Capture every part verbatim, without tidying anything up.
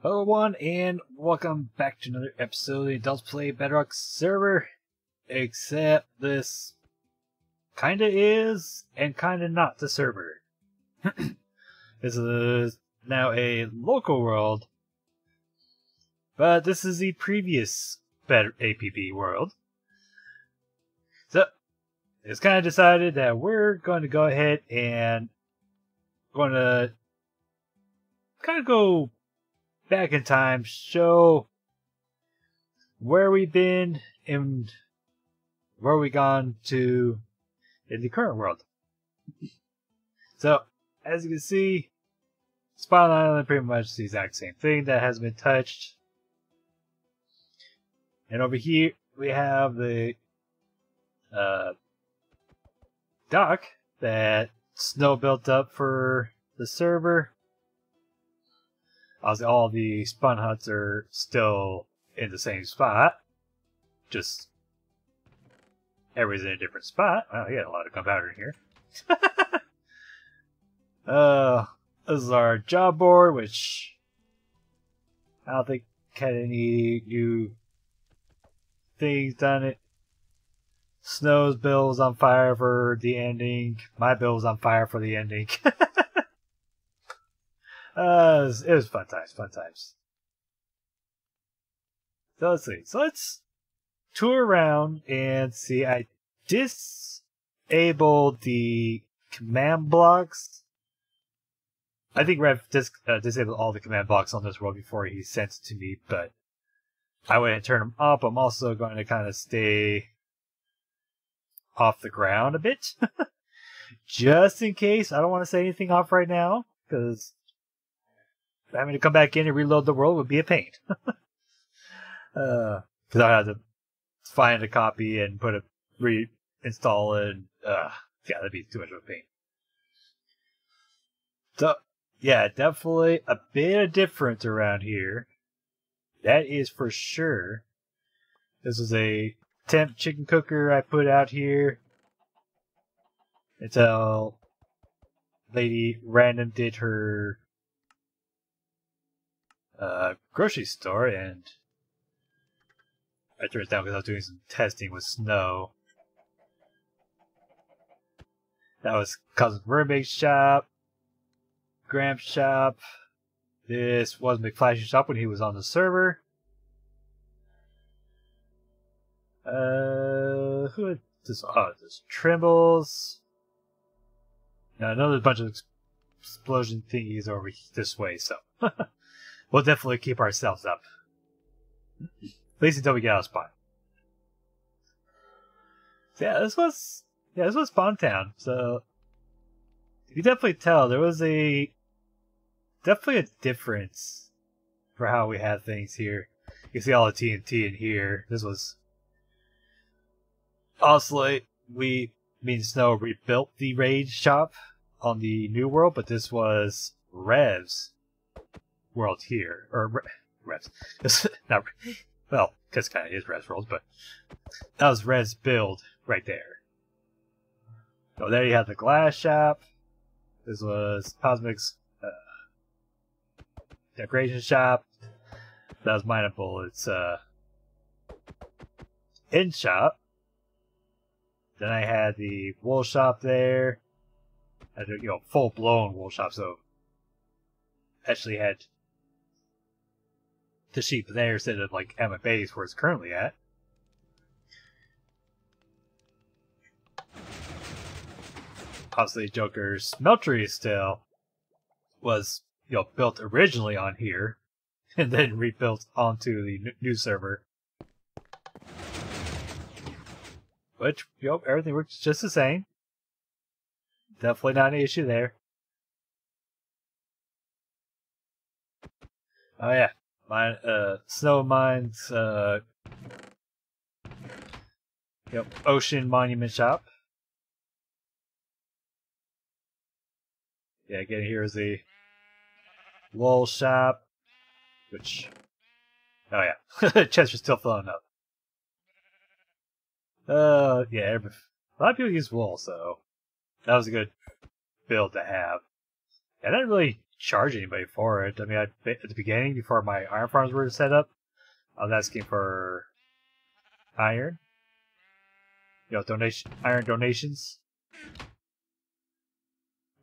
Hello everyone, and welcome back to another episode of the Adult Play Bedrock server. Except this kinda is, and kinda not the server. This is now a local world, but this is the previous A P B world. So, it's kinda decided that we're going to go ahead and going to kinda go back in time, show where we've been and where we gone to in the current world. So, as you can see, Spot Island pretty much the exact same thing that hasn't been touched. And over here we have the uh, dock that Snow built up for the server. Obviously, all the spawn huts are still in the same spot. Just everybody's in a different spot. Wow, you got a lot of gunpowder in here. uh, this is our job board, which I don't think had any new things done it. Snow's bill is on fire for the ending. My bill is on fire for the ending. Uh, it was, it was fun times, fun times. So let's see. So let's tour around and see. I disabled the command blocks. I think Rev dis uh, disabled all the command blocks on this world before he sent it to me, but I wouldn't turn them up. I'm also going to kind of stay off the ground a bit. Just in case. I don't want to say anything off right now, because having to come back in and reload the world would be a pain. Because uh, I had to find a copy and put a reinstall it. And, uh, yeah, that'd be too much of a pain. So, yeah, definitely a bit of difference around here. That is for sure. This is a temp chicken cooker I put out here until Lady Random did her Uh, grocery store, and I turned it down because I was doing some testing with Snow. That was Cosmic Ruby's shop, Graham's shop. This was McFlash's shop when he was on the server. Uh, who had this? Oh, this Trimbles. Now, I know there's a bunch of explosion thingies over this way, so. We'll definitely keep ourselves up. At least until we get out of Spawn. So yeah, this was yeah, this was Spawn Town, so you can definitely tell there was a definitely a difference for how we had things here. You can see all the T N T in here. This was also we me and Snow rebuilt the raid shop on the new world, but this was Rev's world here, or Re Rev's. It's not, well, because kind of is Rev's world, but that was Rev's build right there. So there you have the glass shop. This was Cosmic's uh, decoration shop. That was mine and Bullet's uh, in shop. Then I had the wool shop there. I did, you know, full blown wool shop, so actually had the sheep there instead of like Emma Bay's where it's currently at. Obviously, Joker's smeltery still was, you know, built originally on here and then rebuilt onto the new server. Which, you know, everything works just the same. Definitely not an issue there. Oh yeah. Mine, uh, snow mines, uh, yep, ocean monument shop. Yeah, again, here's the wool shop, which, oh yeah, chests are still filling up. Uh, yeah, a lot of people use wool, so that was a good build to have. And that really charge anybody for it. I mean, I, at the beginning, before my iron farms were set up, I was asking for iron. You know, donation, iron donations.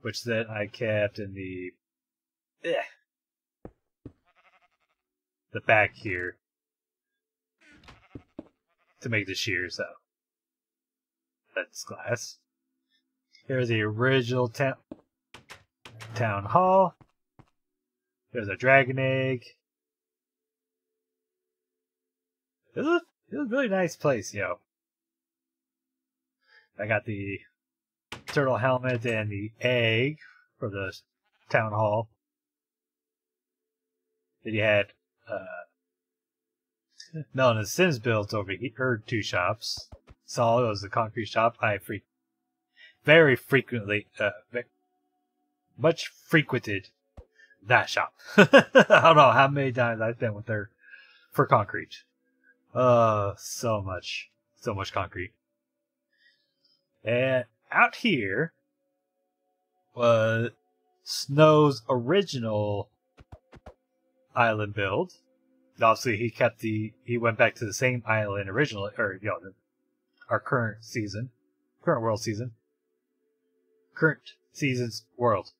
Which then I kept in the... Ugh, the back here. To make the shears, though. That's glass. Here's the original town town hall. There's a dragon egg. It was a, it was a really nice place, yo. I got the turtle helmet and the egg for the town hall. Then you had uh, Mellon and Sims built over here, two shops. Solid was the concrete shop I free, very frequently, uh, very, much frequented that shop. I don't know how many times I've been with her for concrete. Uh, so much, so much concrete. And out here was Snow's original island build. Obviously, he kept the he went back to the same island originally, or you know, the, our current season, current world season, current season's world.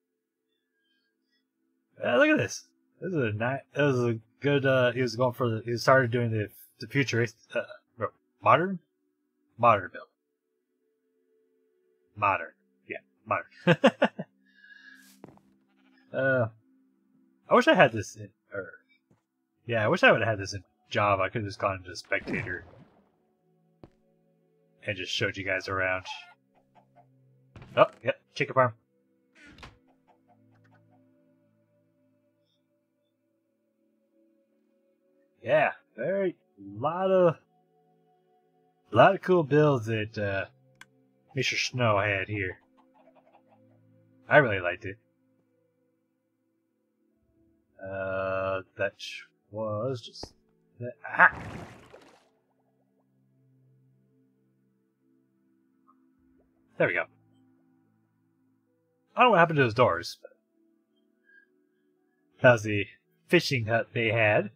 Uh, look at this. This is a nice. It was a good. Uh, he was going for the. He started doing the the futurist, uh, modern, modern build. Modern. Yeah, modern. uh, I wish I had this in... Or, yeah, I wish I would have had this in Java. I could have just gone into Spectator and just showed you guys around. Oh, yeah, chicken farm. Yeah, very... lot of... lot of cool builds that, uh... Mister Snow had here. I really liked it. Uh, that was just... That, ah! There we go. I don't know what happened to those doors. That was the fishing hut they had.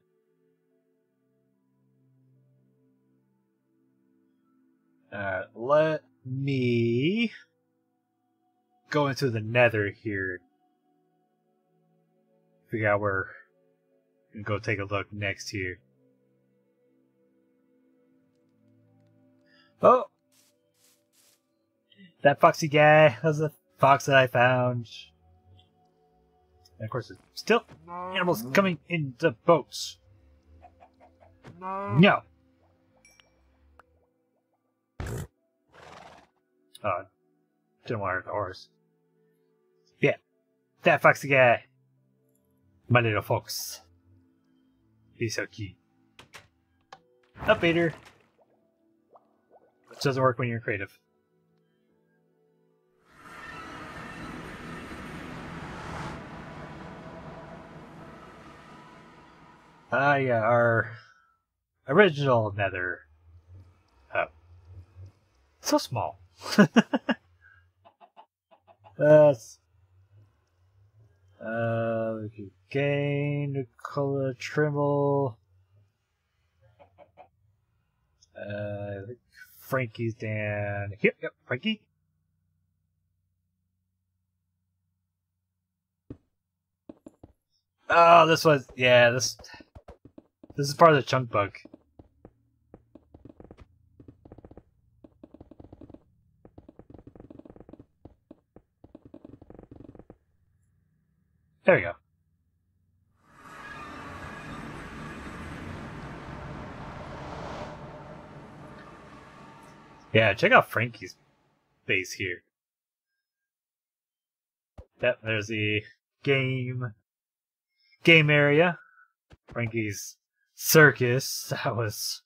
Alright, let... me go into the nether here. Figure out where and go take a look next here. Oh, that foxy guy was the fox that I found. And of course, there's still animals coming into boats. No. Uh, didn't want to horse. Yeah, that foxy guy. My little fox. He's so cute. Up, Vader. Which doesn't work when you're creative. Ah, uh, yeah, our original nether. Oh. So small. That's uh, we could gain Nicola Tremble. Uh, Frankie's Dan. Yep, yep, Frankie. Oh, this was yeah. This this is part of the chunk bug. There we go. Yeah, check out Frankie's base here. Yep, there's the game game area. Frankie's circus. That was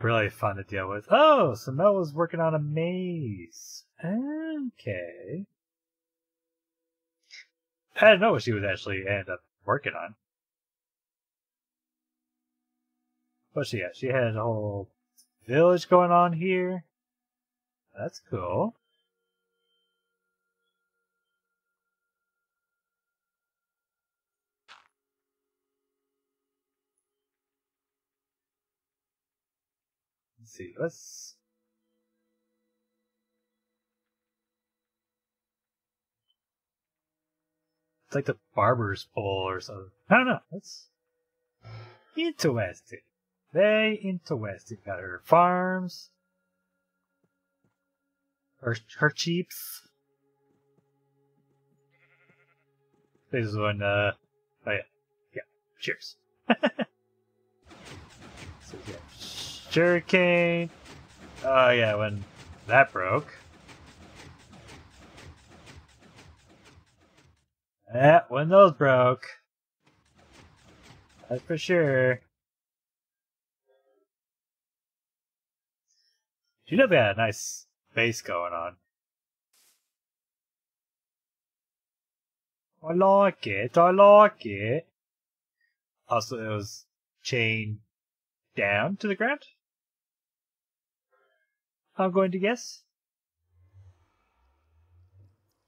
really fun to deal with. Oh, so Mel was working on a maze. Okay. I didn't know what she would actually end up working on. But she had, she had a whole village going on here. That's cool. see, let's... It's like the barber's pole or something. I don't know. That's interesting. Very interesting. Got her farms. Her, her cheeps. This is one, uh... Oh, yeah. Yeah. Cheers. So, yeah. Shuricane. Oh, yeah, when that broke. Yeah, when those broke. That's for sure. You know they had a nice base going on. I like it, I like it. Also, it was chained down to the ground? I'm going to guess.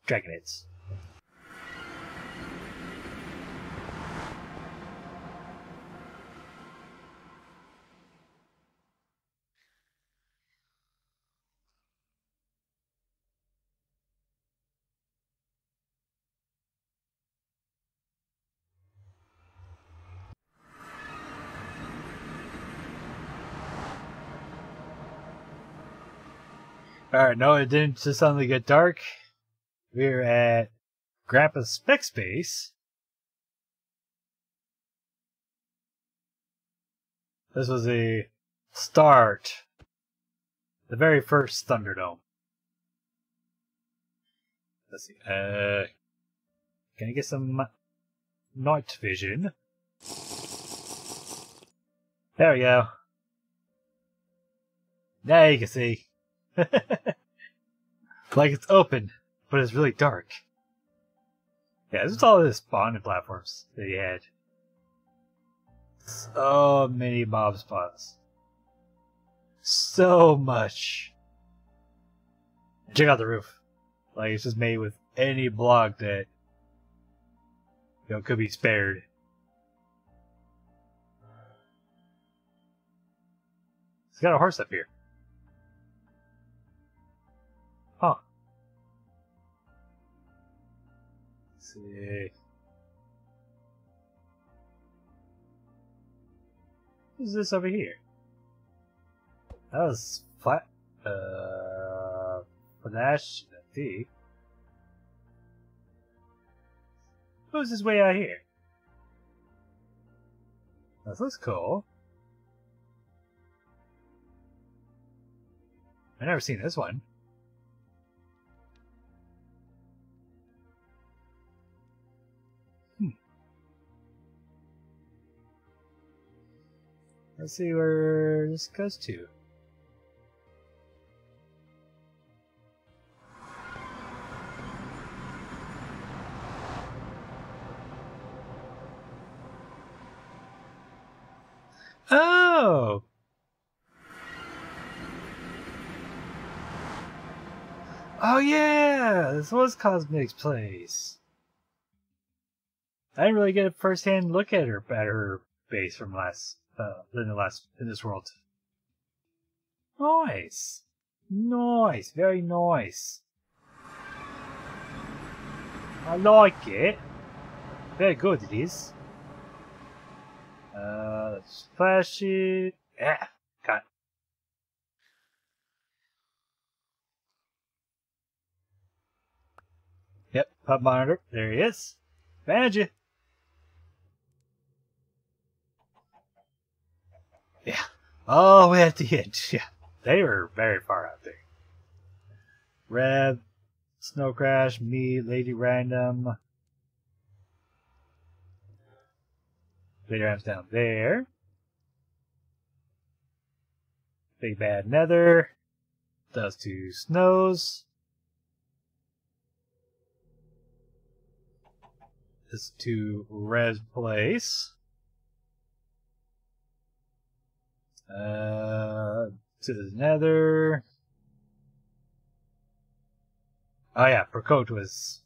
Dragonheads. Alright, no, it didn't just suddenly get dark. We're at Grandpa's Spec Space. This was a start. The very first Thunderdome. Let's see. Uh, can I get some night vision? There we go. Now you can see. Like it's open, but it's really dark. Yeah, this is all the spawning platforms that he had. So many mob spawns. So much. Check out the roof. Like, it's just made with any block that, you know, could be spared. It's got a horse up here. See. Who's this over here? That was flat. Uh, Flash D. Who's this way out here? That looks cool. I've never seen this one. Let's see where this goes to. Oh! Oh yeah! This was Cosmic's place. I didn't really get a first-hand look at her, at her base from last... Uh, in the last in this world. Nice, nice, very nice. I like it. Very good it is. Uh, let's flash it. Ah, cut. Yep, pub monitor. There he is. Badger. Yeah. All the way at the end. Yeah. They were very far out there. Rev, Snow Crash, me, Lady Random. Lady Random's down there. Big Bad Nether. Those two snows. This to Rev's place. Uh, to the Nether. Oh yeah, Procot was...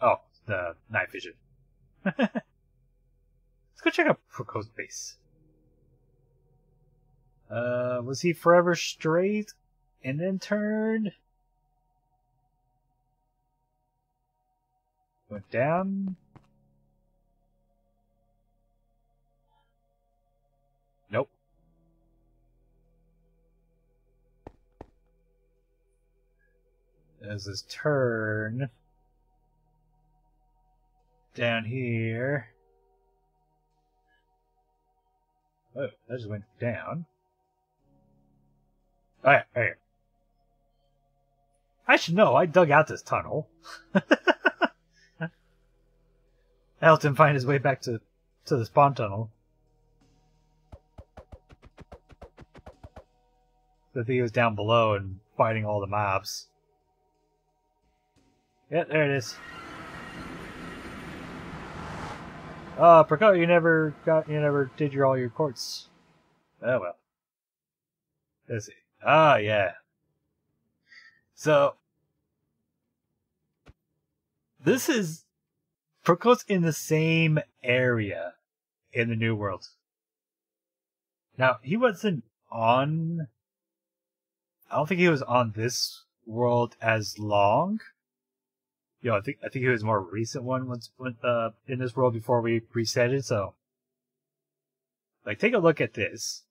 Oh, the night vision. Let's go check out Procot's base. Uh, was he forever straight and then turned? Went down? Nope. There's his turn. Down here. Oh, that just went down. All right, all right. I should know. I dug out this tunnel. I helped him find his way back to to the spawn tunnel. So I think he was down below and fighting all the mobs. Yeah, there it is. Uh, Procot, you never got, you never did your all your courts. Oh well. Let's see. Ah, yeah. So this is Procot's in the same area in the New World. Now he wasn't on. I don't think he was on this world as long. Yo, I think I think it was a more recent one once uh, in this world before we reset it. So, like, take a look at this.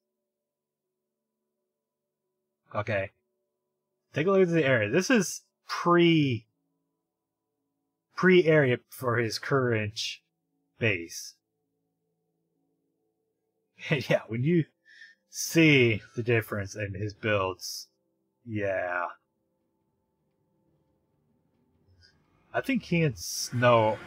Okay, take a look at the area. This is pre pre area for his current base. And yeah, when you see the difference in his builds, yeah. I think he and Snow.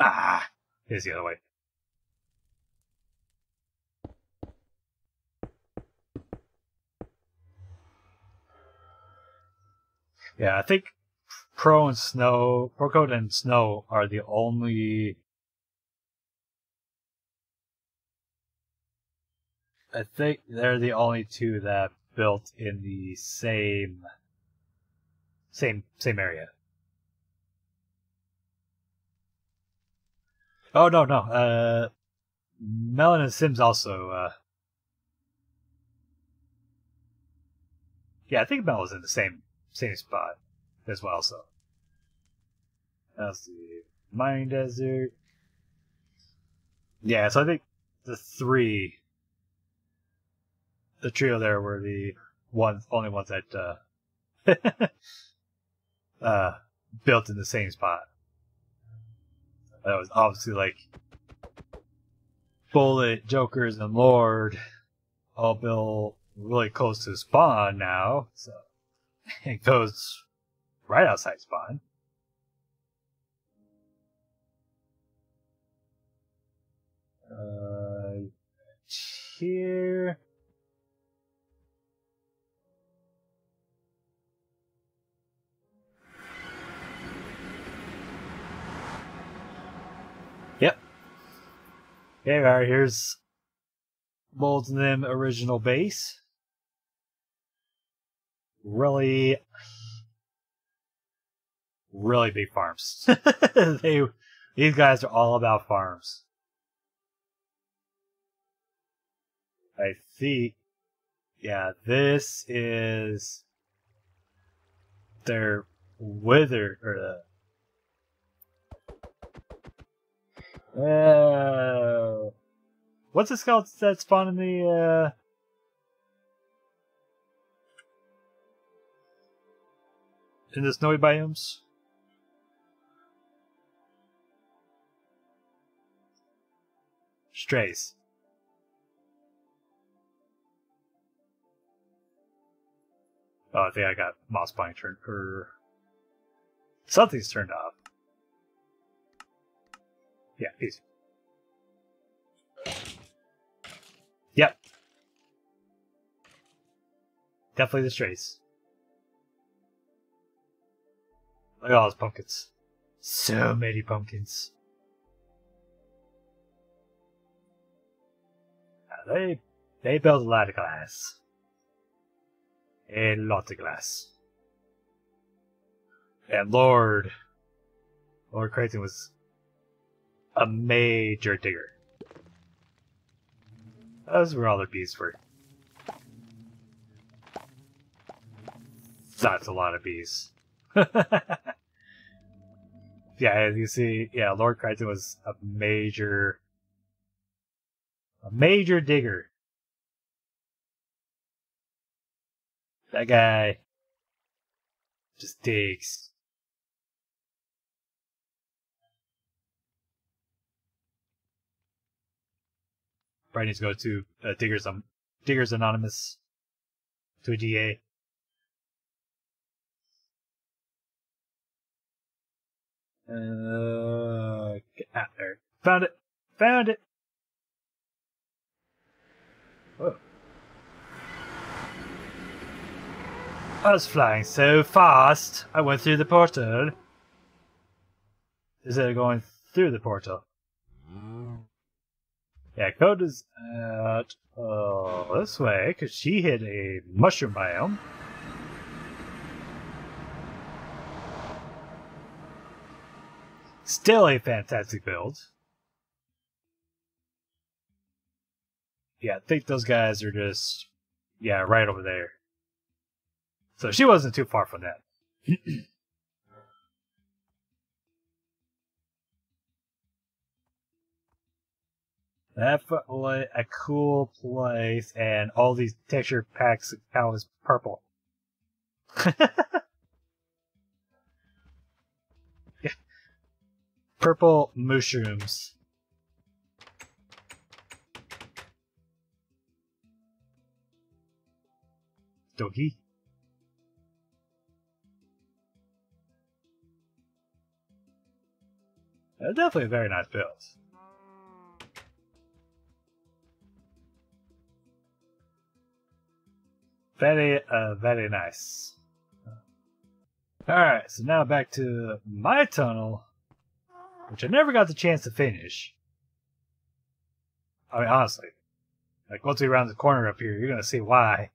Ah, here's the other way. Yeah, I think Pro and Snow, Procot and Snow are the only. I think they're the only two that built in the same, same, same area. Oh no no, uh, Mellon and Sims also. Uh, yeah, I think Mellon's in the same same spot as well. So that's the mine desert. Yeah, so I think the three, the trio there were the ones, only ones that uh, uh, built in the same spot. That was obviously like Bullet, Jokers, and Lord all built really close to spawn now. So it goes right outside spawn. Uh, here. Yep. Okay, alright, here's Mold Nim original base. Really Really big farms. they, these guys are all about farms. I see. Yeah, this is their wither or the. Uh, what's the skeletons that spawn in the? Uh, in the snowy biomes. Strays. Oh, I think I got moss spawning turned or something's turned off. Yeah, easy. Yep. Definitely the strays. Look at all those pumpkins. So many pumpkins. They, they build a lot of glass. a lot of glass. And Lord, Lord Crichton was a major digger. Those were all the bees were. That's a lot of bees. Yeah, you see, yeah, Lord Crichton was a major, a major digger. That guy just digs. Probably need to go to uh, Diggers um, Diggers Anonymous to a D A. Uh, get out there. Found it! Found it! Whoa. I was flying so fast, I went through the portal. Is it going through the portal? Yeah, Coda's out uh, this way, because she hit a mushroom biome. Still a fantastic build. Yeah, I think those guys are just, yeah, right over there. So she wasn't too far from that. That was a cool place, and all these texture packs of cow is purple. Purple mushrooms. Doggy. That's definitely a very nice build. Very, uh, very nice. Alright, so now back to my tunnel, which I never got the chance to finish. I mean, honestly. Like, once we round the corner up here, you're gonna see why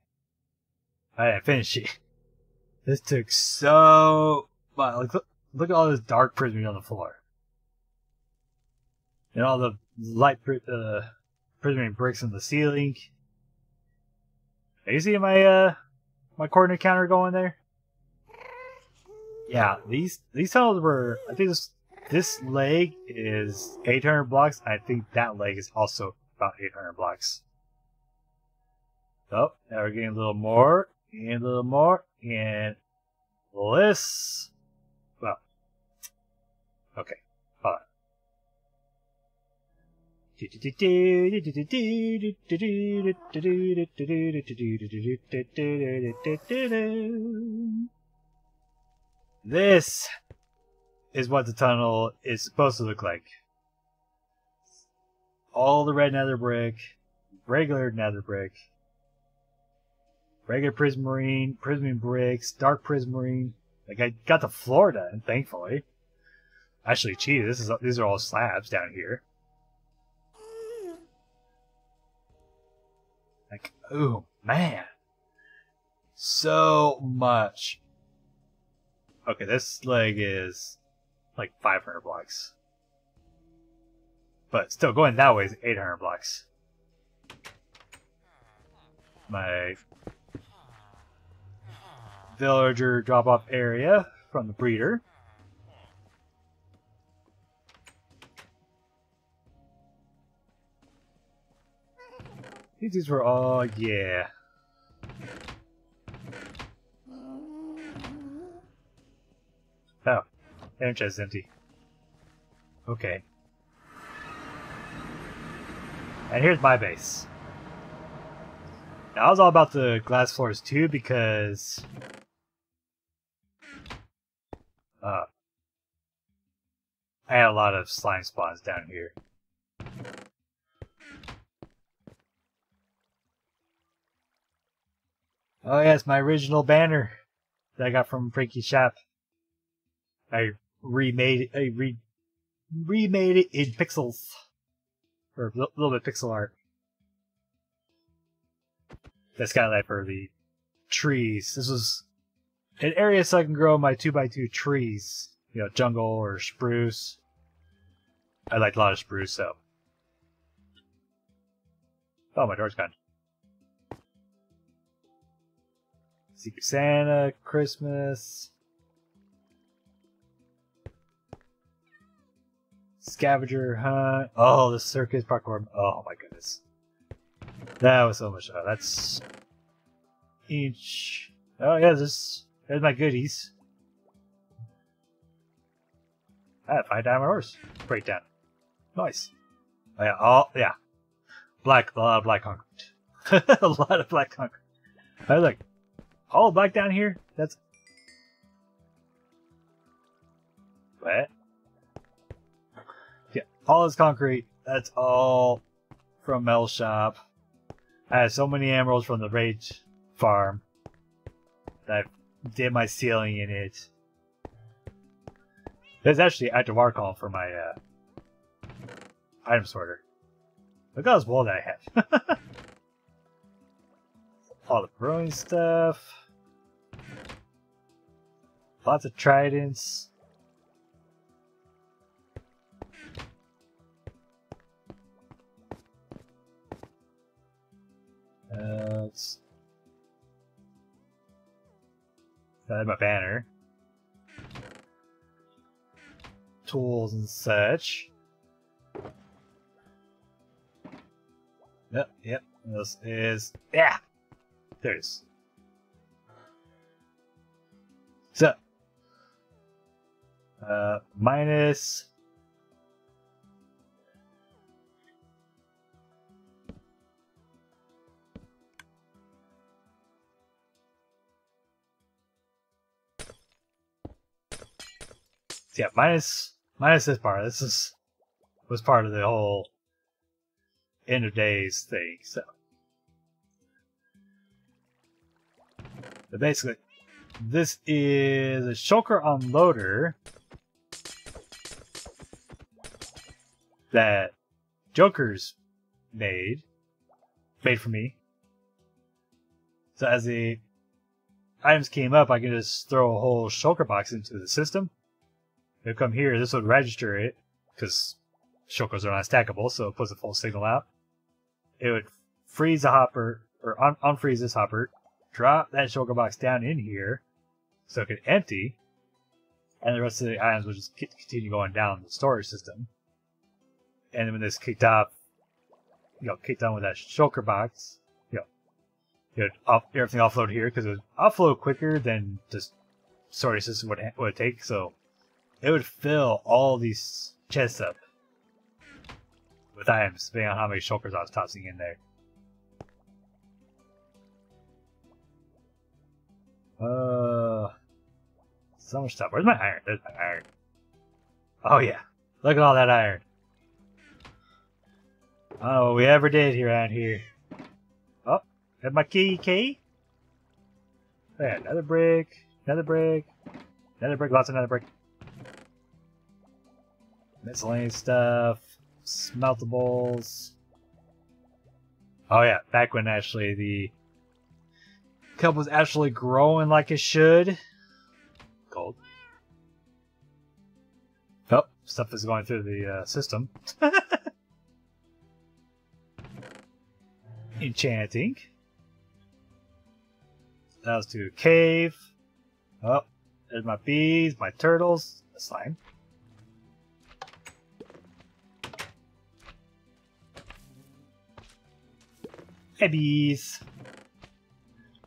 I didn't finish it. This took so much. Like, look, look at all this dark prismary on the floor. And all the light pr uh, prismary bricks in the ceiling. You see my, uh, my coordinate counter going there? Yeah, these, these tunnels were, I think this This leg is eight hundred blocks. I think that leg is also about eight hundred blocks. So, now we're getting a little more, and a little more, and this. Well, okay, hold on. This is what the tunnel is supposed to look like. All the red nether brick, regular nether brick, regular prismarine, prismarine bricks, dark prismarine. Like, I got the floor done, thankfully. Actually, geez, this is these are all slabs down here. Like, oh man, so much. Okay, this leg is like five hundred blocks. But still, going that way is eight hundred blocks. My villager drop-off area from the breeder. These were all, yeah. Oh. Air chest is empty. Okay. And here's my base. Now, I was all about the glass floors too because uh, I had a lot of slime spawns down here. Oh yes, my original banner that I got from Frankie's shop. I remade it. I re remade it in pixels, or a little bit pixel art. The skylight for the trees. This was an area so I can grow my two by two trees. You know, jungle or spruce. I liked a lot of spruce, so. Oh, my door's gone. Secret Santa, Christmas. Scavenger hunt. Oh, the circus parkour. Oh, my goodness. That was so much fun. That's each. Oh, yeah, this. There's my goodies. I had a five diamond horse. Breakdown. Nice. Oh, yeah. Oh, yeah. Black. A lot of black concrete. A lot of black concrete. I was like, all black down here? That's. What? Yeah. All this concrete. That's all from Mel's shop. I had so many emeralds from the Rage farm. That I did my ceiling in it. There's actually active art call for my uh, item sorter. Look at this wall that I have. All the brewing stuff. Lots of tridents. Uh, it's... I had my banner. Tools and such. Yep, yep. This is yeah. There it is. So, uh, minus yeah, minus minus this part. This is was part of the whole. End of days thing, so. But basically, this is a shulker unloader that Joker's made, made for me. So as the items came up, I can just throw a whole shulker box into the system. They'll come here, this would register it, because shulkers are not stackable, so it puts a full signal out. It would freeze a hopper, or un unfreeze this hopper, drop that shulker box down in here, so it could empty, and the rest of the items would just continue going down the storage system. And when this kicked off, you know, kicked on with that shulker box, you know, it would off everything offload here, because it would offload quicker than just storage system would, would take, so it would fill all these chests up. With items, depending on how many shulkers I was tossing in there. Uh, so much stuff. Where's my iron? There's my iron. Oh yeah, look at all that iron. I don't know what we ever did here around here. Oh, and my key key. Yeah, another brick, another brick, another brick, lots of another brick. Miscellaneous stuff. Smeltables. Oh yeah, back when actually the cup was actually growing like it should. Gold. Oh, stuff is going through the uh, system. Enchanting. That was to a cave. Oh, there's my bees, my turtles, the slime. My bees.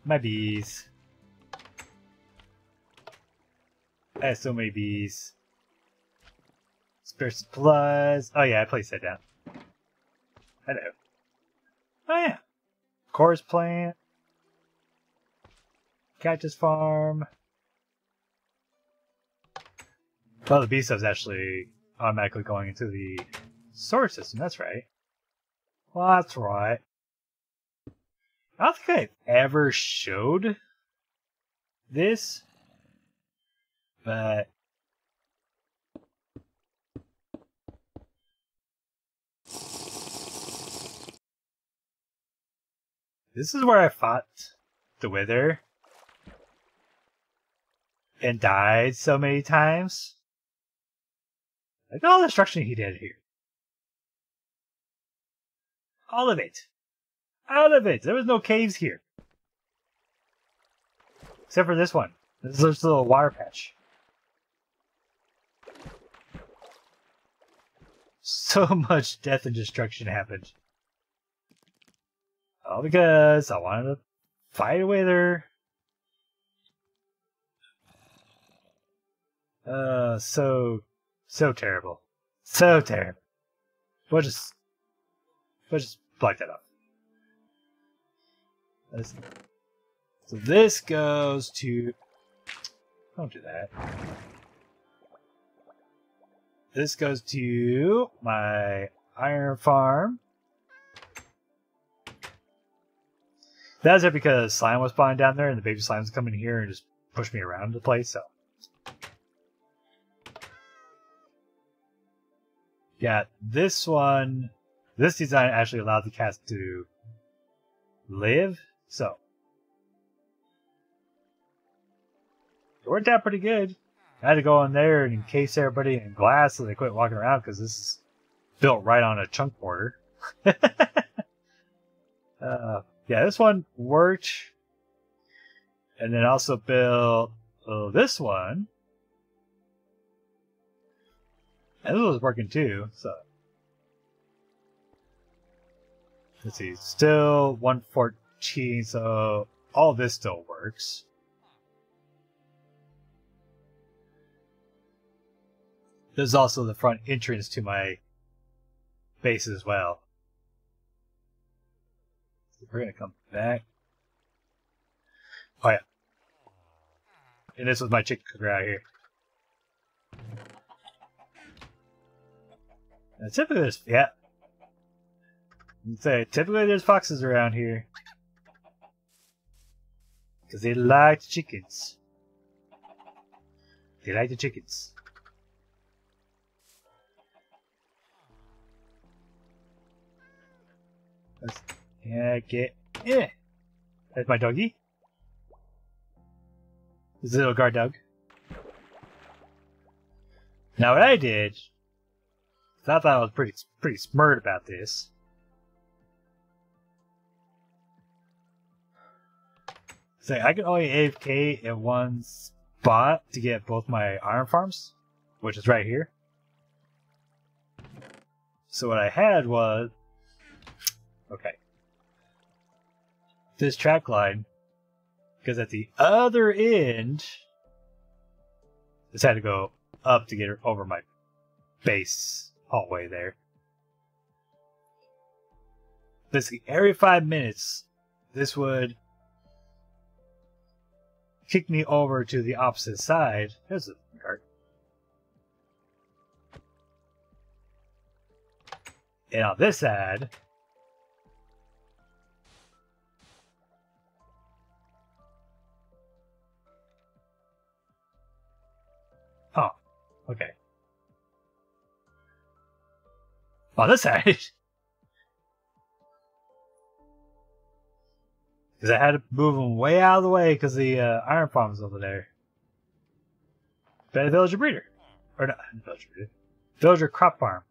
My bees. I have so many bees. Spare supplies. Oh yeah, I placed that down. I know. Oh yeah. Chorus plant. Cactus farm. Well, the bee stuff's actually automatically going into the solar system. That's right. Well, that's right. I don't think I've ever showed this, but this is where I fought the Wither and died so many times. Look at all the destruction he did here. All of it. All of it. There was no caves here. Except for this one. This is just a little water patch. So much death and destruction happened. All because I wanted to fight away there. Uh, so, so terrible. So terrible. We'll just, we'll just block that up. Let's see. So this goes to... Don't do that. This goes to my iron farm. That's it because slime was spawning down there and the baby slimes come in here and just push me around the place, so... Yeah, this one, this design actually allowed the cats to live, so. It worked out pretty good. I had to go in there and encase everybody in glass so they quit walking around because this is built right on a chunk mortar. uh, yeah, this one worked. And then also built uh, this one. And this was working too, so. Let's see, still one fourteen, so all this still works. There's also the front entrance to my base as well. We're gonna come back. Oh yeah. And this was my chicken cooker out here. Now, typically there's, yeah. I'd say, typically there's foxes around here. Because they like the chickens. They like the chickens. Let's, yeah, get, yeah. That's my doggy. This little guard dog. Now what I did... I thought I was pretty pretty smart about this. So I could only A F K at one spot to get both my iron farms, which is right here. So what I had was, okay, this track line, because at the other end, this had to go up to get over my base. Hallway there. Basically, every five minutes, this would kick me over to the opposite side. There's the cart. And on this side, oh, okay. On this side. Because I had to move them way out of the way because the uh, iron farm is over there. Better villager breeder. Or not villager breeder. Villager crop farm.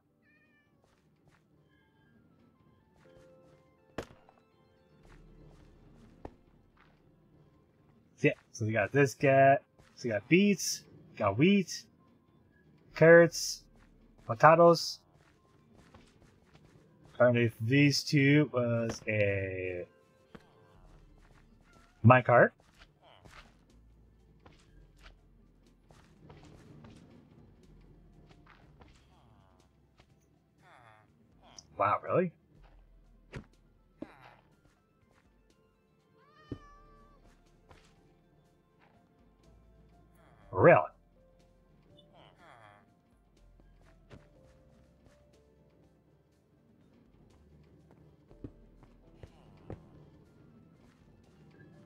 Yeah, so we got this guy. So we got beets. Got wheat. Carrots. Potatoes. Underneath these two was a minecart. Wow, really? Really?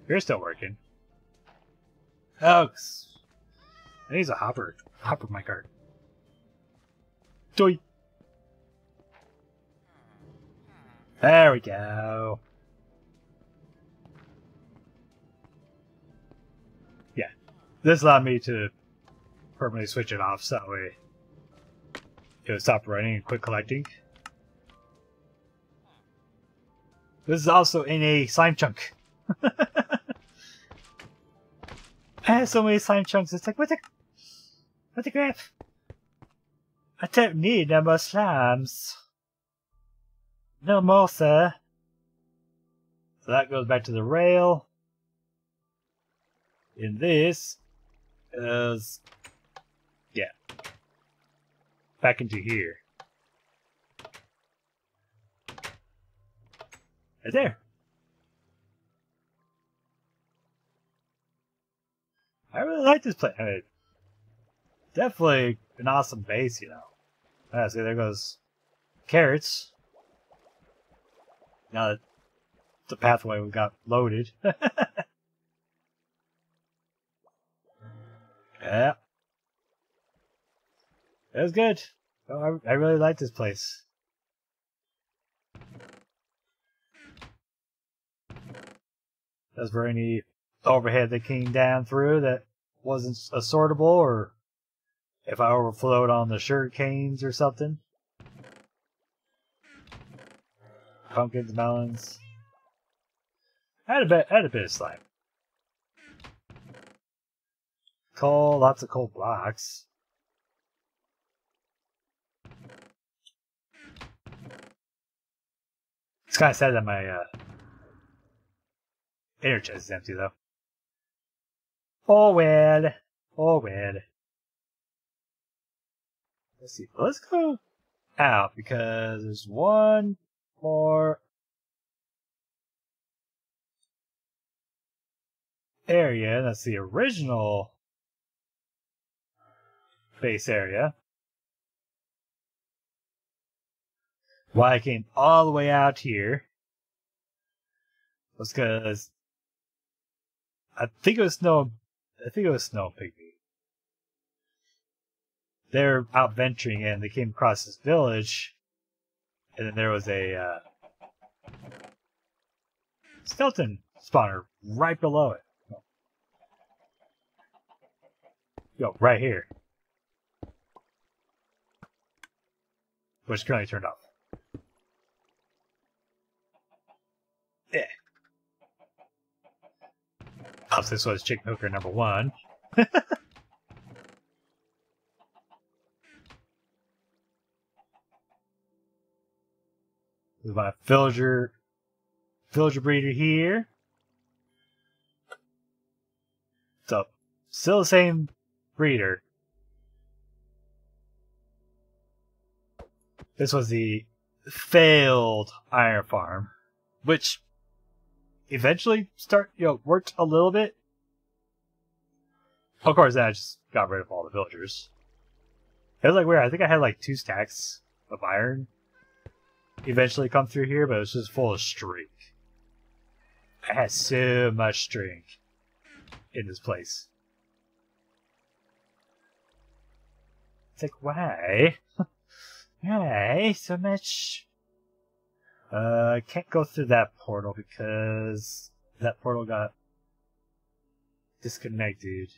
You're still working. Oh, I need a hopper. Hopper my cart. Doy. There we go. Yeah. This allowed me to permanently switch it off, so that way it would stop running and quit collecting. This is also in a slime chunk. I have so many slime chunks, it's like, what the... What the crap? I don't need no more slimes. No more, sir. So that goes back to the rail. In this is... Yeah. Back into here. Right there. I really like this place. I mean, definitely an awesome base, you know. Ah, see, there goes carrots. Now that the pathway we got loaded. Yeah. It was good. Oh, I, I really like this place. As for any overhead that came down through that wasn't assortable, or if I overflowed on the sugar canes or something. Pumpkins, melons. I had a bit, I had a bit of slime. Coal, lots of coal blocks. It's kind of sad that my uh, inner chest is empty, though. Oh well, oh well. Let's see. Let's go out because there's one more area. That's the original base area. Why I came all the way out here was because I think it was Snow. I think it was Snow Pygmy. They're out venturing and they came across this village, and then there was a uh, skeleton spawner right below it. Yo, right here. Which is currently turned off. Yeah. Oops, this was Chick Poker number one. There's my villager, villager breeder here. So, still the same breeder. This was the failed iron farm, which eventually start, you know, worked a little bit. Of course, then I just got rid of all the villagers. It was like weird. I think I had like two stacks of iron eventually come through here, but it was just full of string. I had so much string in this place. It's like, why? Hey, so much. Uh, I can't go through that portal because that portal got disconnected.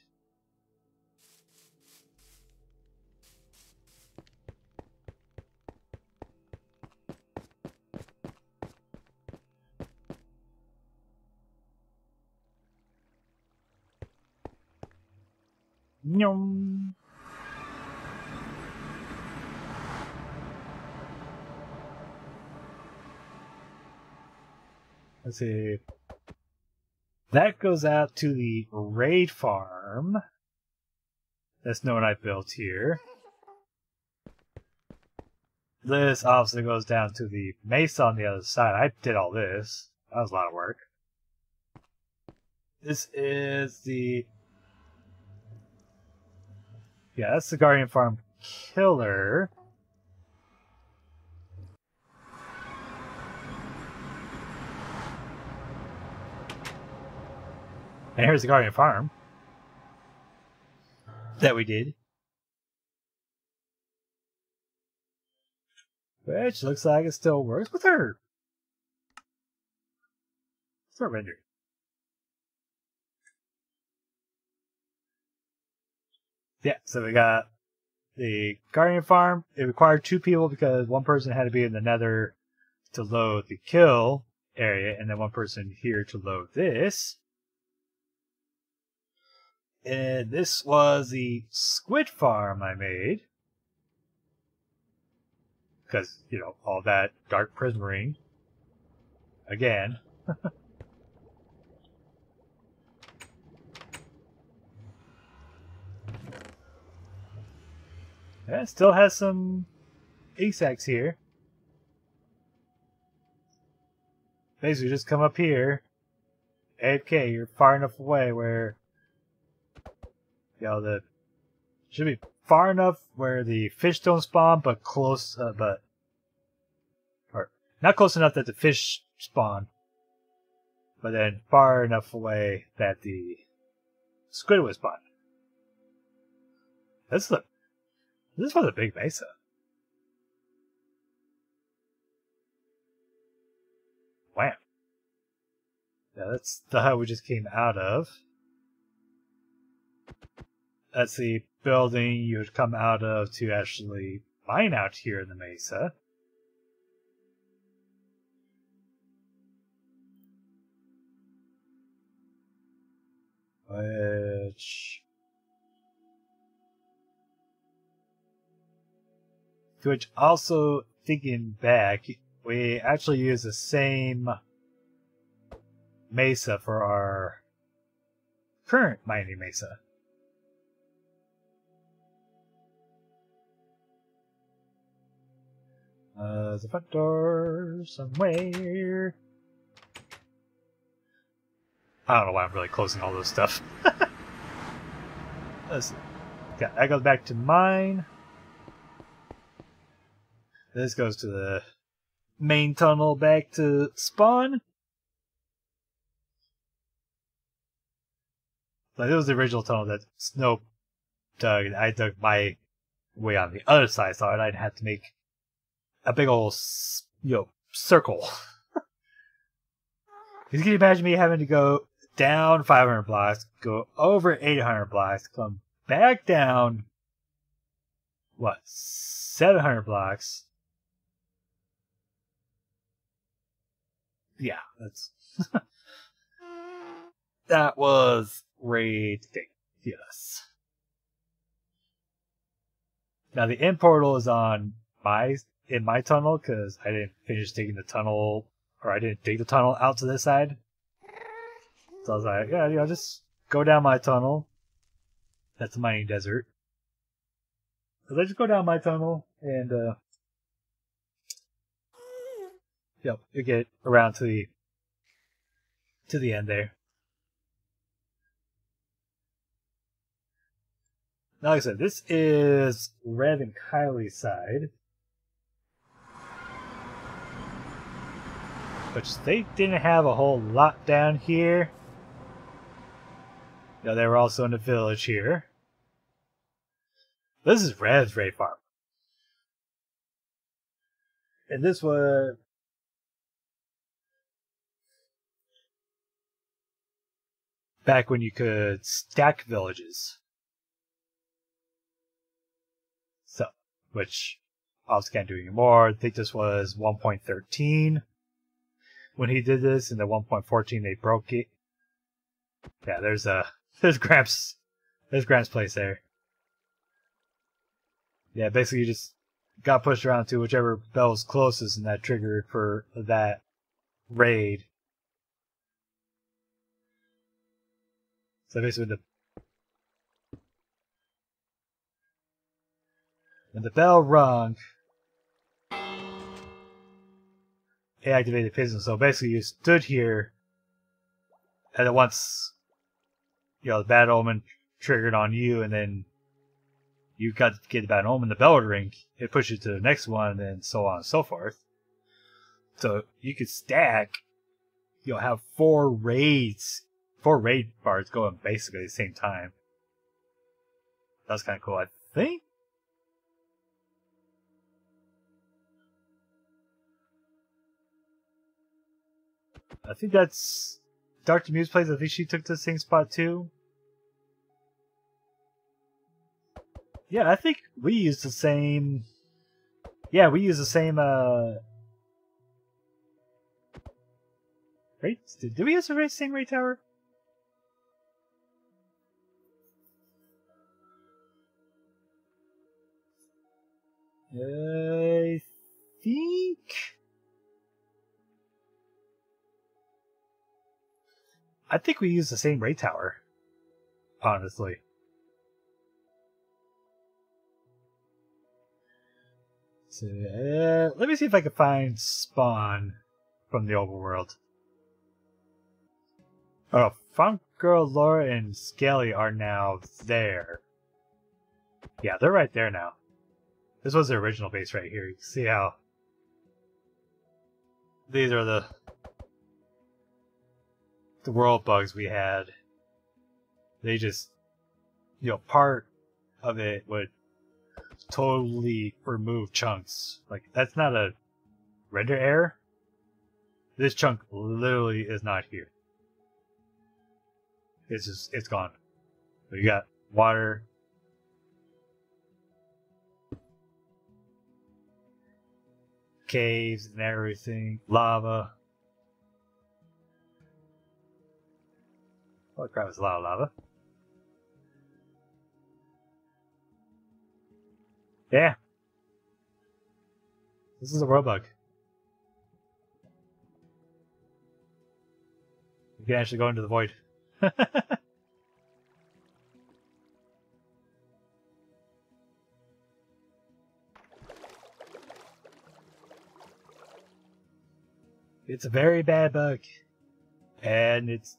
Nyom. Let's see. That goes out to the raid farm. That's no one I built here. This obviously goes down to the mesa on the other side. I did all this. That was a lot of work. This is the... Yeah, that's the Guardian Farm Killer. And here's the Guardian Farm that we did. Which looks like it still works with her. Let's start rendering. Yeah, so we got the Guardian Farm. It required two people because one person had to be in the Nether to load the kill area, and then one person here to load this. And this was the squid farm I made. Because, you know, all that dark prismarine. Again. Yeah, still has some egg sacs here. Basically, just come up here. A F K, you're far enough away where... You know, the... Should be far enough where the fish don't spawn, but close, uh, but... Or, not close enough that the fish spawn. But then far enough away that the squid would spawn. This is a... This was a big mesa. Wow. Yeah, that's the hut we just came out of. That's the building you would come out of to actually mine out here in the mesa. Which... Which also, thinking back, we actually use the same mesa for our current mining mesa. Uh, there's a front door somewhere. I don't know why I'm really closing all this stuff. Let's see. Yeah, that goes back to mine. This goes to the main tunnel back to spawn. So this was the original tunnel that Snow dug, and I dug my way on the other side, so I'd have to make a big old, you know, circle. You can imagine me having to go down five hundred blocks, go over eight hundred blocks, come back down, what, seven hundred blocks? Yeah, that's that was ridiculous. Now the end portal is on my in my tunnel because I didn't finish digging the tunnel, or I didn't dig the tunnel out to this side. So I was like, yeah, you know, just go down my tunnel. That's a mining desert. So let's just go down my tunnel and uh, Yep, you get around to the to the end there. Now, like I said, this is Rev and Kylie's side, which they didn't have a whole lot down here. No, they were also in the village here. This is Raz Ray Farm, and this was. Back when you could stack villages. So, which obviously can't do anymore. I think this was one point thirteen when he did this, and then one point fourteen they broke it. Yeah, there's a uh, there's Gramps there's Gramps' place there. Yeah, basically you just got pushed around to whichever bell was closest, and that triggered for that raid. So basically, the, when the bell rung, it activated Pism. So basically, you stood here, and then once, you know, the bad omen triggered on you, and then you got to get the bad omen, the bell would ring, it pushed you to the next one, and then so on and so forth. So you could stack, you'll have four raids. Four raid bars going basically at the same time. That's kind of cool, I think. I think that's Doctor Muse plays. I think she took the same spot too. Yeah, I think we used the same... Yeah, we used the same, uh... rates? Did, did we use the same rate tower? I think... I think we used the same rate tower. Honestly. So, uh, let me see if I can find Spawn from the overworld. Oh, Funk Girl, Laura, and Skelly are now there. Yeah, they're right there now. This was the original base right here. You can see how these are the the world bugs we had. They just, you know, part of it would totally remove chunks. Like, that's not a render error. This chunk literally is not here. It's just, it's gone. So you got water. Caves and everything. Lava. Oh crap, it's a lot of lava. Yeah. This is a world bug. You can actually go into the void. It's a very bad bug, and it's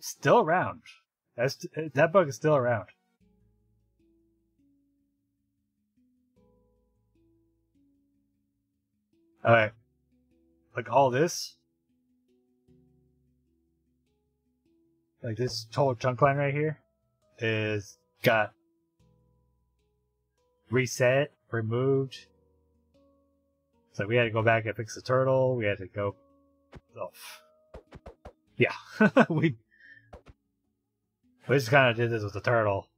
still around. That's, that bug is still around. All right, like all this, like this whole chunk line right here, is got reset, removed. So we had to go back and fix the turtle. We had to go. Oh. Yeah, we we just kind of did this with the turtle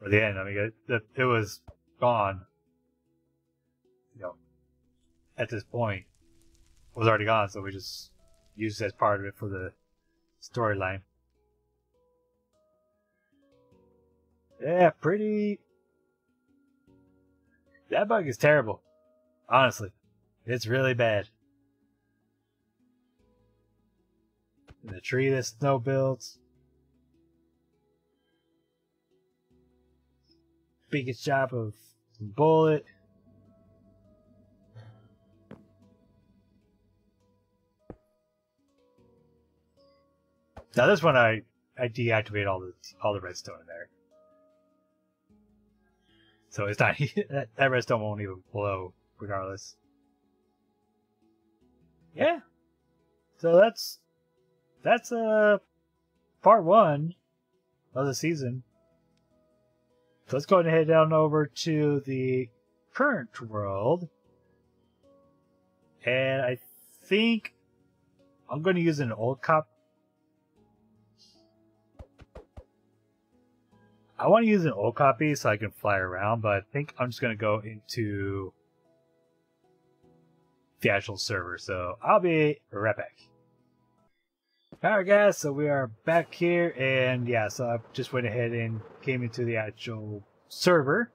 for the end. I mean, it, it was gone. You know, at this point, it was already gone. So we just used it as part of it for the storyline. Yeah, pretty. That bug is terrible. Honestly, it's really bad. And the tree that Snow builds. Biggest job of Bullet. Now this one I I deactivate all the all the redstone in there. So it's not that, that redstone won't even blow regardless. Yeah. So that's that's uh part one of the season. So let's go ahead and head down over to the current world. And I think I'm going to use an old cop. I want to use an old copy so I can fly around, but I think I'm just going to go into the actual server. So I'll be right back. Alright guys, so we are back here, and yeah, so I just went ahead and came into the actual server.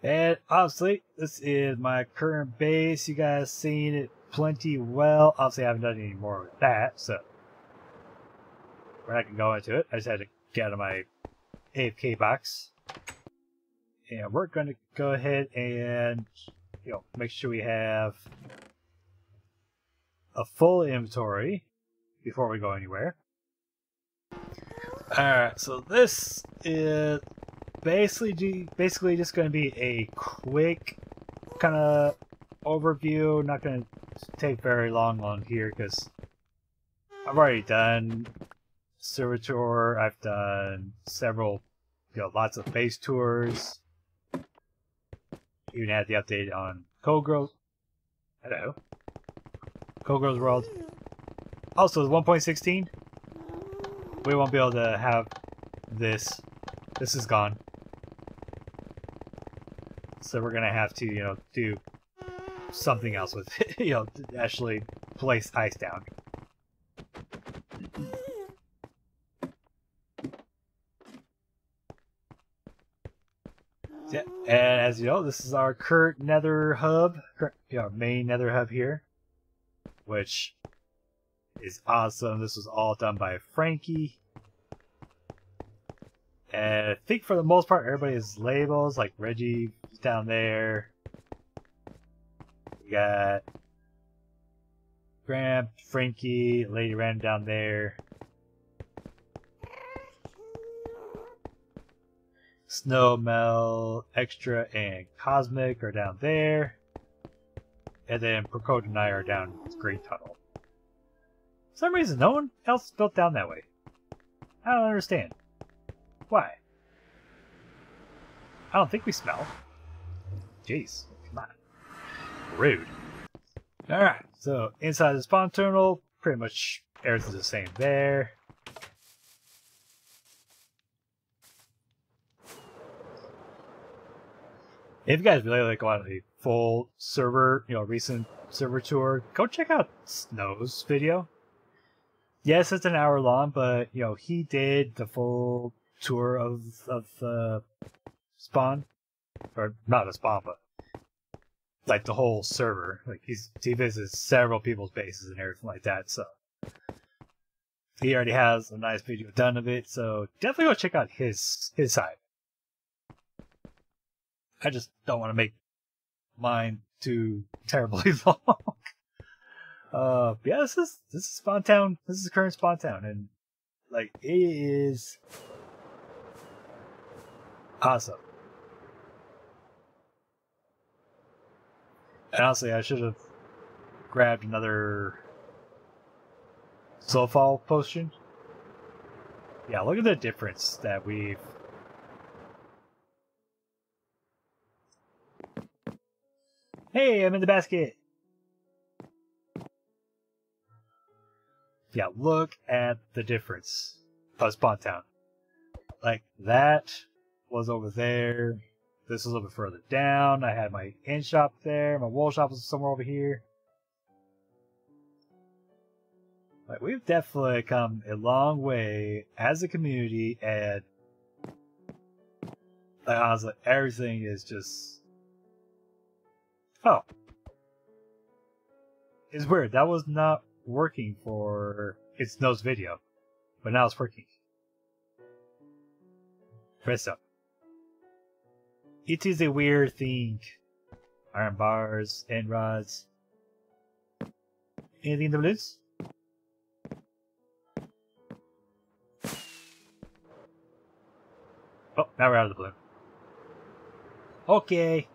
And obviously, this is my current base. You guys seen it plenty well. Obviously, I haven't done any more with that, so we're not going to go into it. I just had to get out of my A F K box. And we're going to go ahead and, you know, make sure we have a full inventory before we go anywhere. Alright, so this is basically basically just going to be a quick kind of overview. Not going to take very long on here because I've already done server tour. I've done several, you know, lots of base tours. Even had the update on Code Girls. Hello. Code Girls World. Also, one point sixteen. We won't be able to have this. This is gone. So we're gonna have to, you know, do something else with it, you know, to actually place ice down. Yeah, and as you know, this is our current nether hub, current, you know, main nether hub here, which is awesome. This was all done by Frankie. And I think for the most part, everybody's labels, like Reggie down there. We got Grandpa, Frankie, Lady Random down there. Snow, Mel, Extra, and Cosmic are down there. And then Procot and I are down this green tunnel. For some reason, no one else built down that way. I don't understand. Why? I don't think we smell. Jeez, come on. Rude. Alright, so inside the spawn terminal, pretty much everything's the same there. If you guys really like want a full server, you know, recent server tour, go check out Snow's video. Yes, it's an hour long, but, you know, he did the full tour of of the uh, spawn, or not a spawn, but like the whole server. Like he's he visits several people's bases and everything like that. So he already has a nice video done of it. So definitely go check out his his side. I just don't want to make mine too terribly long. uh, but yeah, this is this is Spawn Town. This is the current Spawn Town, and like it is. Awesome. And honestly, I should have grabbed another soulfall potion. Yeah, look at the difference that we've... Hey, I'm in the basket! Yeah, look at the difference of Spawn Town. Like, that... was over there. This was a little bit further down. I had my end shop there. My wool shop was somewhere over here. Like we've definitely come a long way as a community, and like honestly, everything is just oh, it's weird. That was not working for It's Snow's video, but now it's working. Press up. It is a weird thing. Iron bars, end rods. Anything to lose? Oh, now we're out of the balloon. Okay.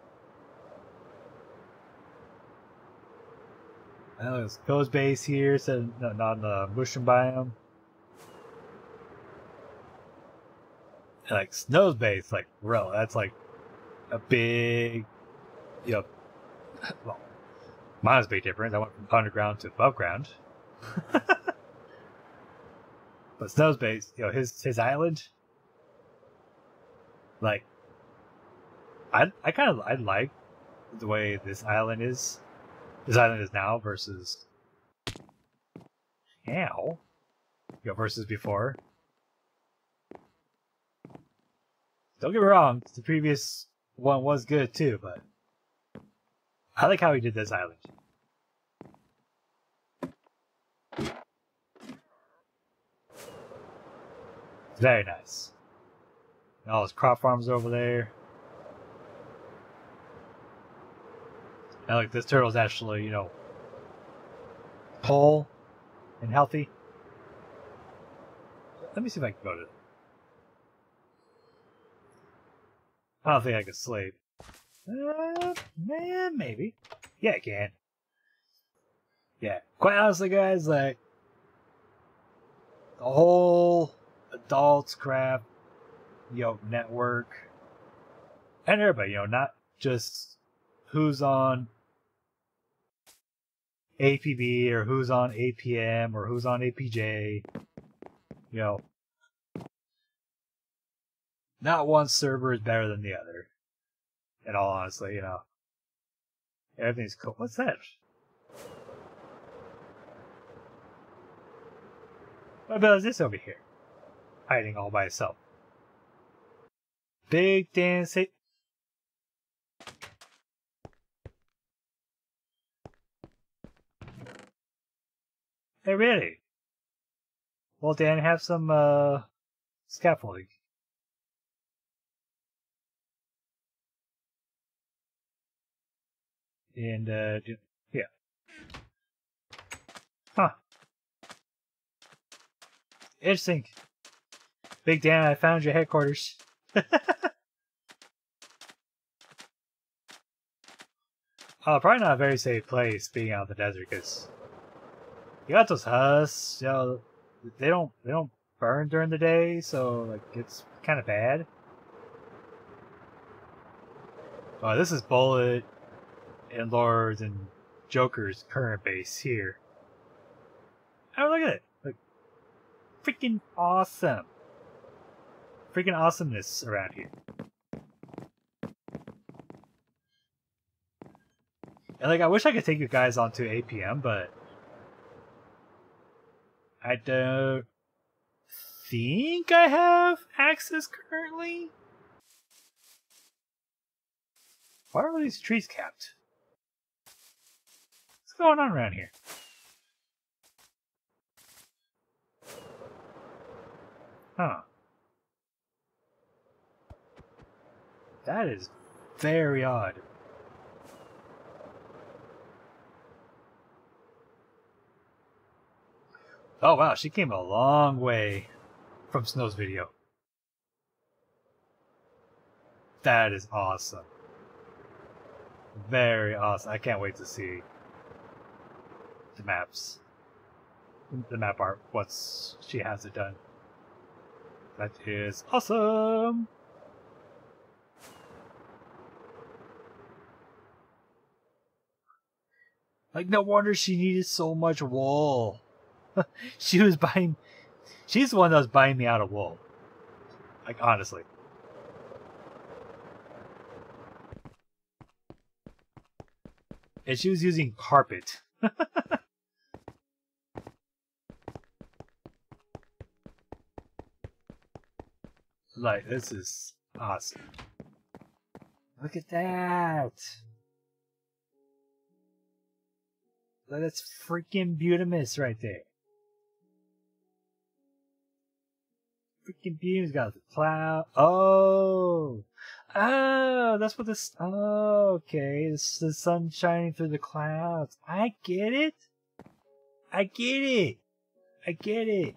Now there's Co's base here, so no, not in the mushroom biome. And like Snow's base, like bro, that's like a big, you know, well, mine was a big difference. I went from underground to above ground. But Snow's base, you know, his his island. Like, I I kind of I like the way this island is, this island is now versus now, you know, versus before. Don't get me wrong, the previous one was good too, but I like how he did this island. Very nice. And all his crop farms over there. And like this turtle's actually, you know, whole and healthy. Let me see if I can go to it. I don't think I can sleep. Uh, man, maybe. Yeah, I can. Yeah, quite honestly, guys, like the whole adults crap, you know, network, and everybody, you know, not just who's on A P B or who's on A P M or who's on A P J, you know. not one server is better than the other. In all honestly, you know. Everything's cool. What's that? What about this over here? Hiding all by itself. Big dancing. Hey, really? Well, Dan, have some, uh, scaffolding. And, uh, do, yeah. Huh. Interesting. Big Dan, I found your headquarters. uh, probably not a very safe place being out in the desert, because you got those husks, you know, they don't, they don't burn during the day, so, like, it's kind of bad. Oh, this is Bullet and Lord's and Joker's current base here. Oh, look at it. Like, freaking awesome. Freaking awesomeness around here. And, like, I wish I could take you guys on to eight p m, but I don't think I have access currently. Why are all these trees capped? What's going on around here? Huh. That is very odd. Oh wow, she came a long way from Snow's video. That is awesome. Very awesome. I can't wait to see the maps. The map art once she has it done. That is awesome! Like, no wonder she needed so much wool. She was buying... She's the one that was buying me out of wool. Like, honestly. And she was using carpet. Like, this is awesome. Look at that! Like, that's freaking beautimous right there. Freaking beams got the cloud. Oh, oh, that's what this. Oh, okay, it's the sun shining through the clouds. I get it. I get it. I get it.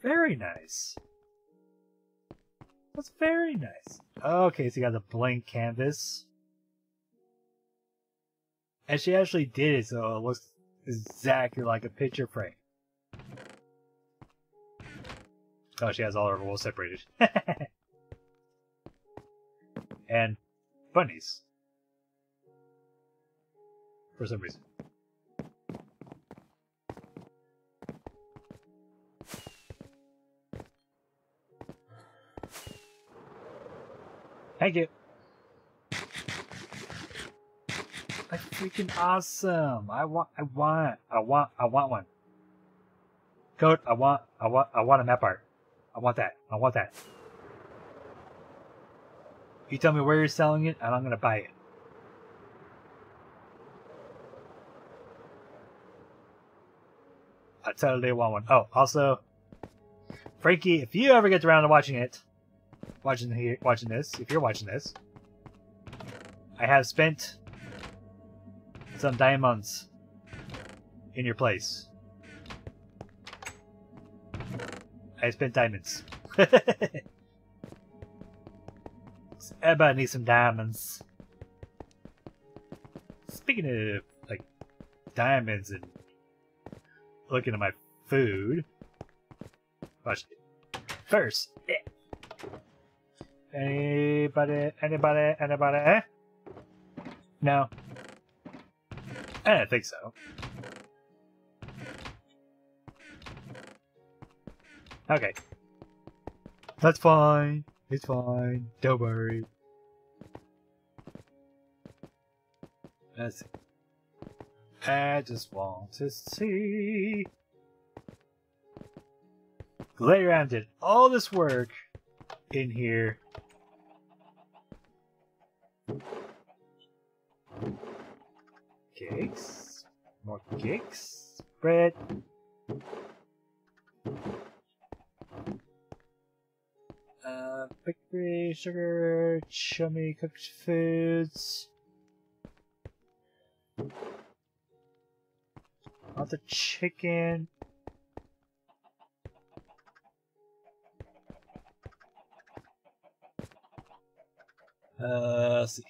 Very nice. That's very nice. Okay, so you got the blank canvas, and she actually did it, so it looks exactly like a picture frame. Oh, she has all her wool separated. And bunnies. For some reason. Thank you. That's freaking awesome. I want, I want, I want, I want one. Code, I want, I want, I want a map art. I want that. I want that. You tell me where you're selling it, and I'm gonna buy it. I totally want one. Oh, also, Frankie, if you ever get around to watching it, watching here, watching this, if you're watching this, I have spent some diamonds in your place. I spent diamonds. Everybody needs some diamonds. Speaking of, like, diamonds and looking at my food. Watch it. First. Yeah. Anybody, anybody, anybody, eh? No. I don't think so. Okay. That's fine. It's fine. Don't worry. Let's see. I just want to see. Lady Random did all this work in here. Cakes. More cakes. Bread. Uh, bakery, sugar, chummy cooked foods. Not the chicken. Uh, let's see.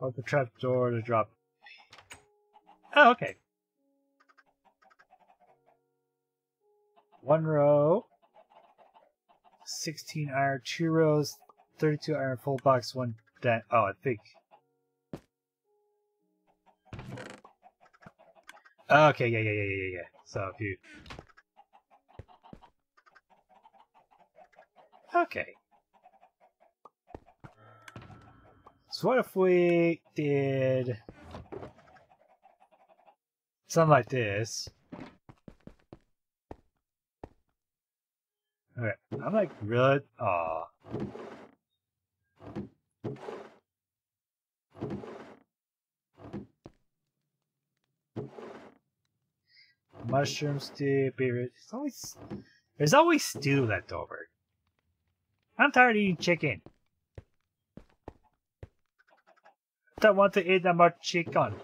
Open the trap door to drop. Oh, okay. One row. sixteen iron, two rows. thirty-two iron, full box, one down. Oh, I think. Okay, yeah, yeah, yeah, yeah, yeah. So if you. Okay. So what if we did something like this? Okay, I'm like really. Aw. Mushroom stew, beer. There's always, there's always stew left over. I'm tired of eating chicken. Don't want to eat that much chicken.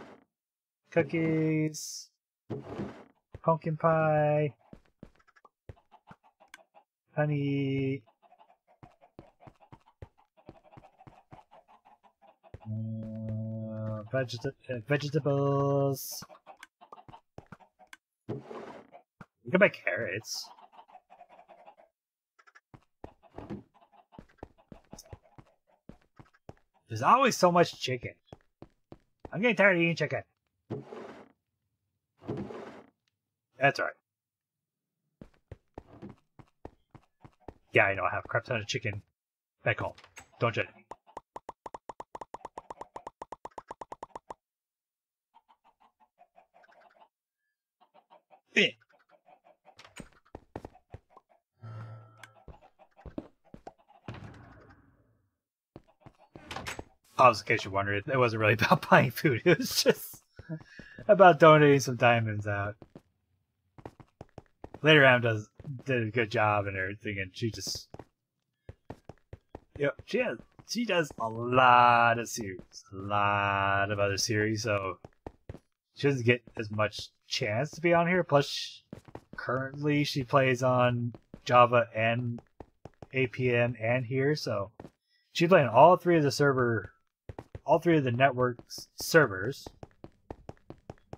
Cookies, pumpkin pie, honey. Uh, vegeta uh, vegetables. You can buy carrots. There's always so much chicken. I'm getting tired of eating chicken. That's alright. Yeah, I know I have a crap ton of chicken back home. Don't judge me. Oh, in case you're wondering, it wasn't really about buying food. It was just about donating some diamonds out. Later on, does did a good job and everything, and she just, you know, she has, she does a lot of series, a lot of other series, so she doesn't get as much chance to be on here. Plus, she, currently she plays on Java and A P M and here, so she's playing all three of the server. All three of the network's servers,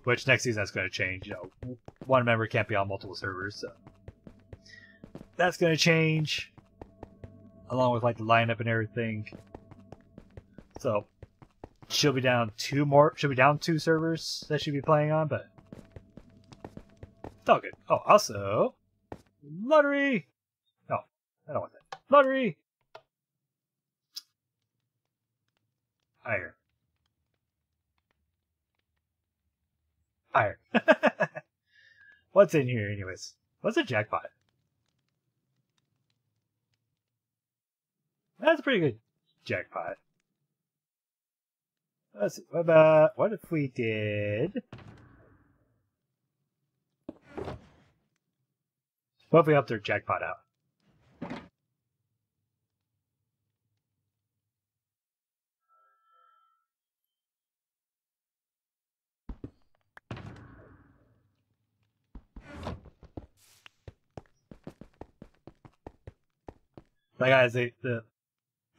which next season that's going to change. You know, one member can't be on multiple servers, so that's going to change, along with like the lineup and everything. So she'll be down two more. She'll be down two servers that she'll be playing on, but it's all good. Oh, also lottery. No, I don't want that lottery. Iron. Iron. What's in here, anyways? What's a jackpot? That's a pretty good jackpot. Let's see. What about, what if we did? What if we upped their jackpot out? Like guys, they, the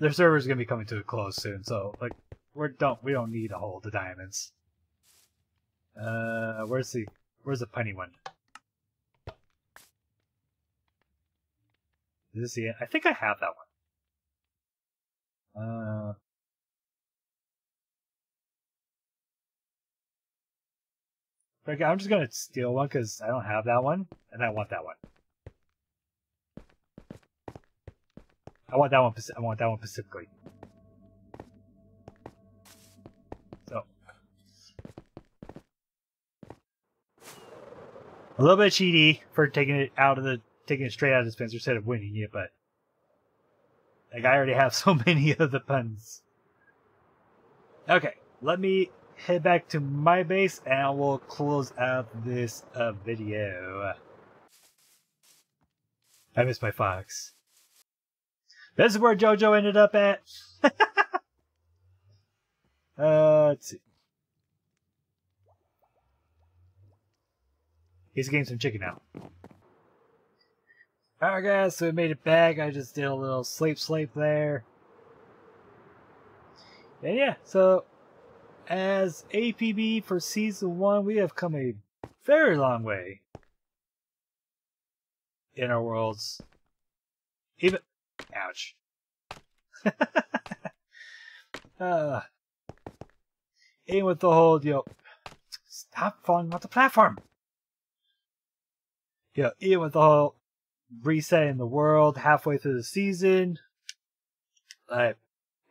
their server's gonna be coming to a close soon, so like we're don't we don't need a whole the diamonds. Uh, where's the where's the penny one? Is this the end? I think I have that one. Uh, I'm just going to steal one because I don't have that one, and I want that one. I want that one, I want that one specifically. So. A little bit cheaty for taking it out of the, taking it straight out of the dispenser instead of winning it, but. Like, I already have so many of the puns. Okay, let me head back to my base and we'll close out this uh, video. I miss my fox. This is where JoJo ended up at. uh, let's see. He's getting some chicken now. Alright guys, so we made it back. I just did a little sleep sleep there. And yeah, so as A P B for season one, we have come a very long way in our worlds. Even, ouch. uh, even with the whole, you know, stop falling off the platform. You know, even with the whole resetting the world halfway through the season, like,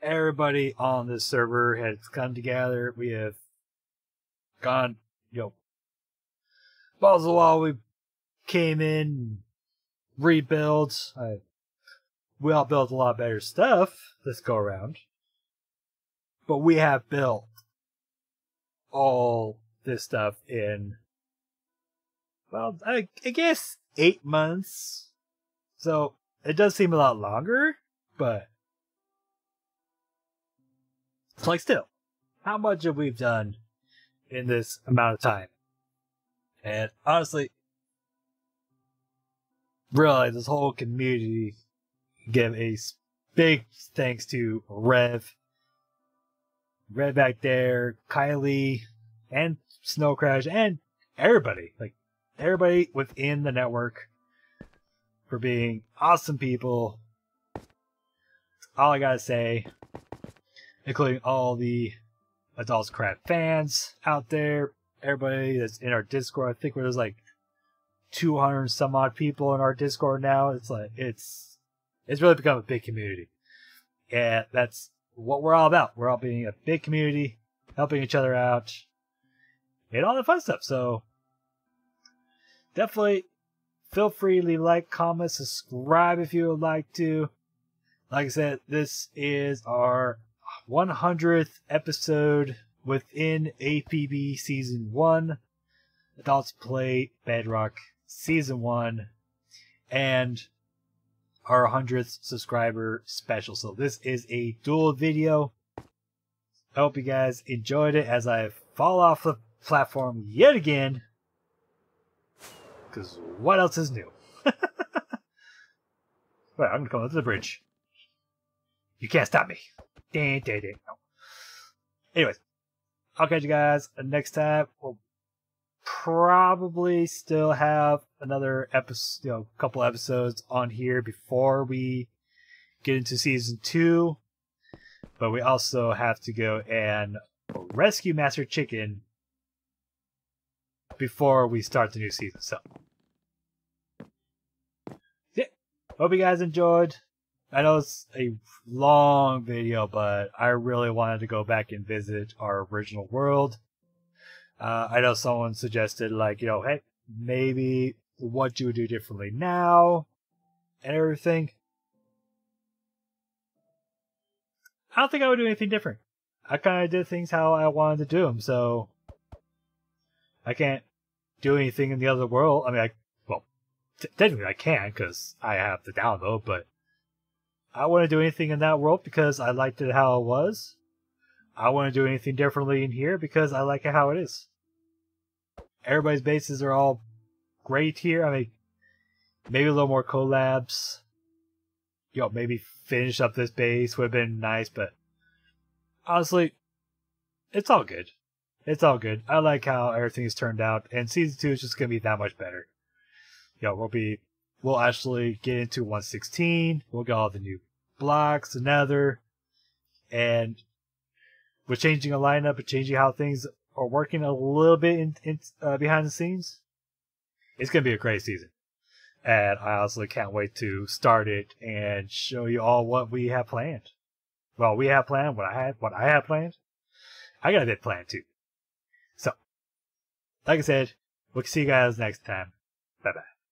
everybody on this server has come together. We have gone, you know, balls to the wall. We came in, rebuilt. I, we all built a lot better stuff this go around. But we have built all this stuff in, well, I, I guess eight months. So it does seem a lot longer, but. Like, still, how much have we done in this amount of time? And honestly, really, this whole community give a big thanks to Rev, Red back there, Kylie, and Snow Crash, and everybody, like everybody within the network for being awesome people. That's all I gotta say. Including all the Adult Crab fans out there, everybody that's in our Discord. I think there's like two hundred some odd people in our Discord now. It's like it's it's really become a big community, and that's what we're all about. We're all being a big community, helping each other out, and all the fun stuff. So definitely feel free to like, comment, subscribe if you would like to. Like I said, this is our one hundredth episode within A P B Season one, Adult Play Bedrock Season one, and our one hundredth subscriber special. So this is a dual video. I hope you guys enjoyed it as I fall off the platform yet again, because what else is new? Wait, I'm going to come up to the bridge. You can't stop me. Dang, dang, dang. No. Anyways, I'll catch you guys next time. We'll probably still have another episode, you know, couple episodes on here before we get into season two. But we also have to go and rescue Master Chicken before we start the new season. So, yeah, hope you guys enjoyed. I know it's a long video, but I really wanted to go back and visit our original world. Uh, I know someone suggested, like, you know, hey, maybe what you would do differently now and everything. I don't think I would do anything different. I kind of did things how I wanted to do them, so I can't do anything in the other world. I mean, I, well, technically I can because I have the download, but I wouldn't do anything in that world because I liked it how it was. I wouldn't do anything differently in here because I like it how it is. Everybody's bases are all great here. I mean, maybe a little more collabs. Yo, maybe finish up this base would have been nice, but honestly, it's all good. It's all good. I like how everything's turned out, and season two is just gonna be that much better. Yo, we'll be. We'll actually get into one sixteen. We'll get all the new blocks, another. And with changing a lineup and changing how things are working a little bit in, in, uh, behind the scenes. It's going to be a great season. And I honestly can't wait to start it and show you all what we have planned. Well, we have planned what I had, what I have planned. I got a bit planned too. So, like I said, we'll see you guys next time. Bye bye.